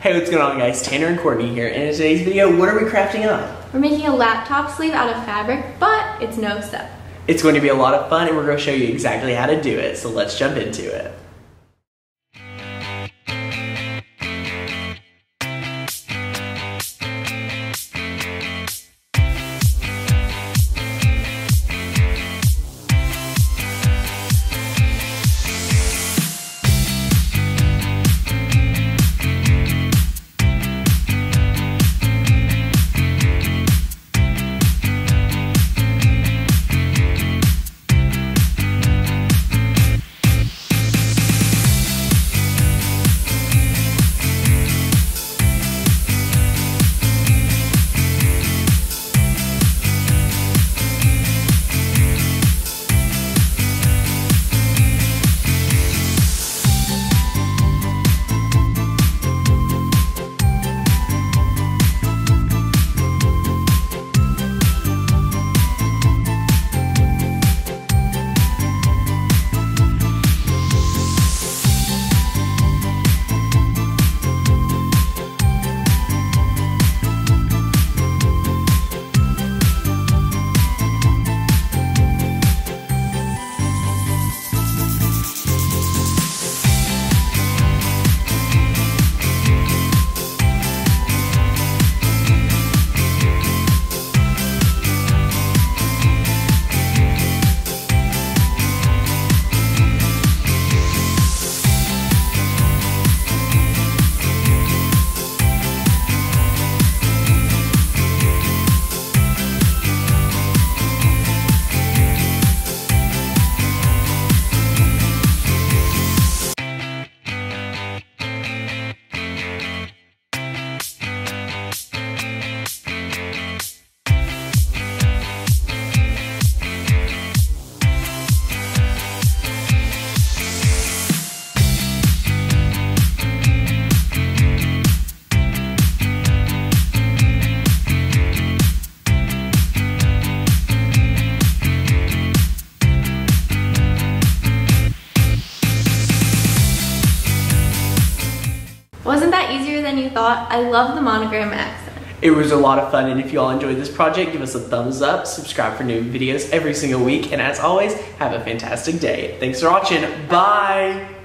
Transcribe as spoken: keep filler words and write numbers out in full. Hey, what's going on guys? Tanner and Courtney here, and in today's video, what are we crafting up? We're making a laptop sleeve out of fabric, but it's no step. It's going to be a lot of fun, and we're going to show you exactly how to do it, so let's jump into it. Wasn't that easier than you thought? I love the monogram accent. It was a lot of fun, and if you all enjoyed this project, give us a thumbs up, subscribe for new videos every single week, and as always, have a fantastic day. Thanks for watching. Bye!